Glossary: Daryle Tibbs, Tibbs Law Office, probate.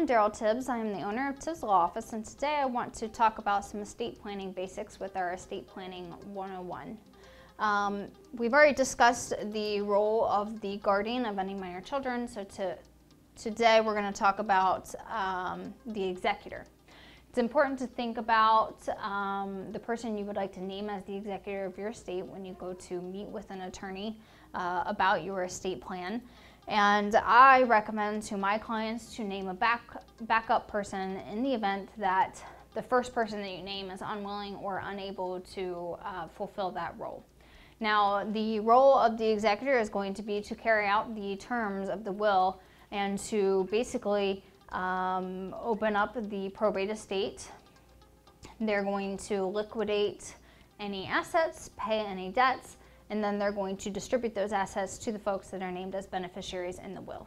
I'm Daryle Tibbs. I am the owner of Tibbs Law Office, and today I want to talk about some estate planning basics with our Estate Planning 101. We've already discussed the role of the guardian of any minor children, so today we're going to talk about the executor. It's important to think about the person you would like to name as the executor of your estate when you go to meet with an attorney about your estate plan. And I recommend to my clients to name a backup person in the event that the first person that you name is unwilling or unable to fulfill that role. Now, the role of the executor is going to be to carry out the terms of the will and to basically open up the probate estate. They're going to liquidate any assets, pay any debts, and then they're going to distribute those assets to the folks that are named as beneficiaries in the will.